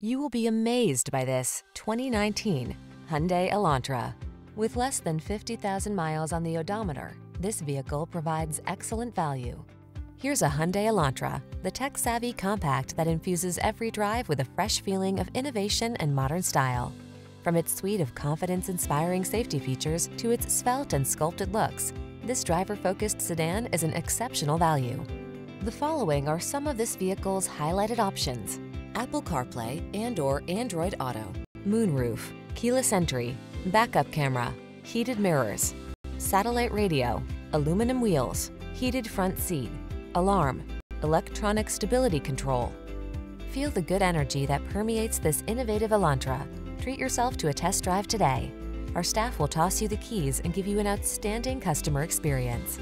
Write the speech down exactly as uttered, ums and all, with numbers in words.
You will be amazed by this twenty nineteen Hyundai Elantra. With less than fifty thousand miles on the odometer, this vehicle provides excellent value. Here's a Hyundai Elantra, the tech-savvy compact that infuses every drive with a fresh feeling of innovation and modern style. From its suite of confidence-inspiring safety features to its svelte and sculpted looks, this driver-focused sedan is an exceptional value. The following are some of this vehicle's highlighted options: Apple CarPlay and or Android Auto, moonroof, keyless entry, backup camera, heated mirrors, satellite radio, aluminum wheels, heated front seat, alarm, electronic stability control. Feel the good energy that permeates this innovative Elantra. Treat yourself to a test drive today. Our staff will toss you the keys and give you an outstanding customer experience.